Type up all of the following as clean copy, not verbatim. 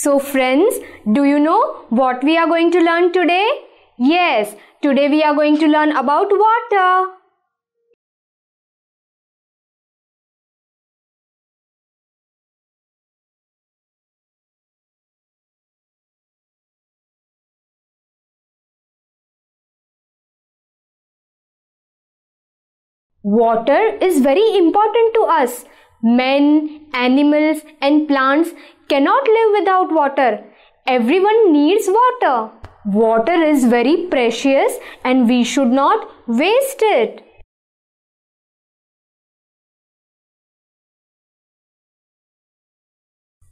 So friends, do you know what we are going to learn today? Yes, today we are going to learn about water. Water is very important to us. Men, animals and plants cannot live without water. Everyone needs water. Water is very precious and we should not waste it.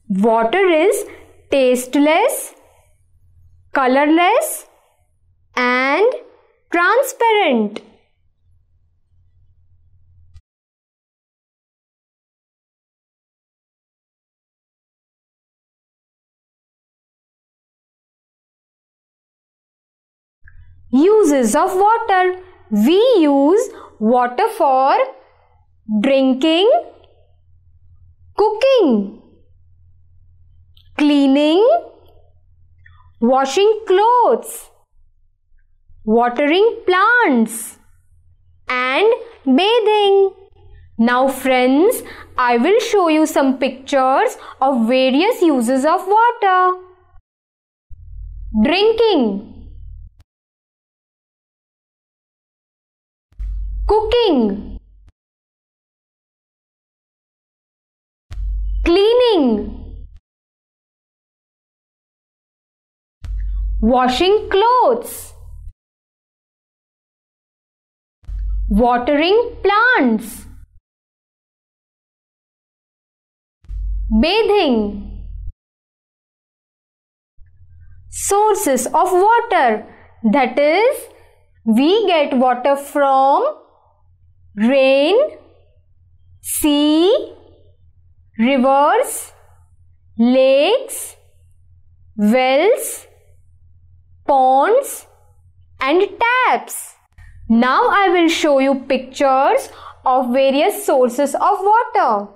Water is tasteless, colorless and transparent. Uses of water. We use water for drinking, cooking, cleaning, washing clothes, watering plants, and bathing. Now friends, I will show you some pictures of various uses of water. Drinking, cooking, cleaning, washing clothes, watering plants, bathing. Sources of water, that is, we get water from rain, sea, rivers, lakes, wells, ponds, and taps. Now I will show you pictures of various sources of water.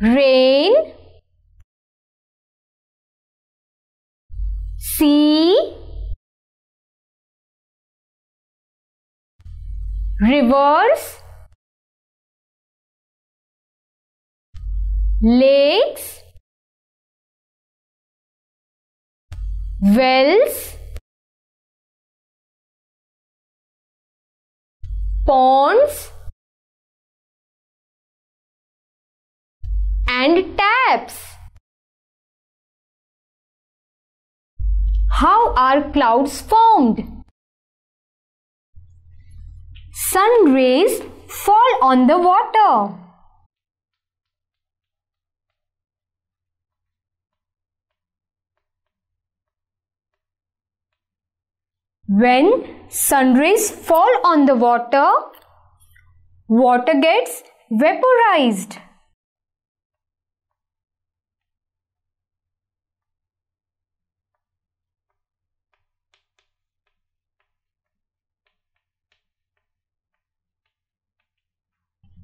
Rain, sea, rivers, lakes, wells, ponds, and taps. How are clouds formed? Sun rays fall on the water. When sun rays fall on the water, water gets vaporized.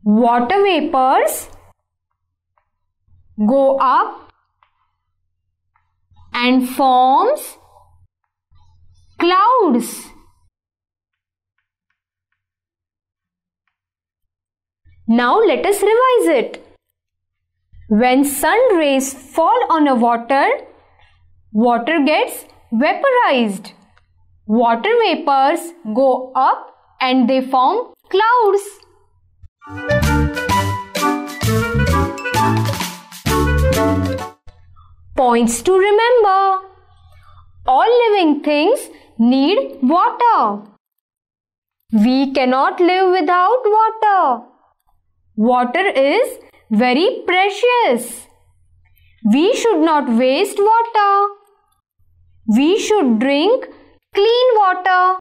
Water vapors go up and forms clouds. Now let us revise it. When sun rays fall on a water, water gets vaporized. Water vapors go up and they form clouds. Points to remember. All living things need water. We cannot live without water. Water is very precious. We should not waste water. We should drink clean water.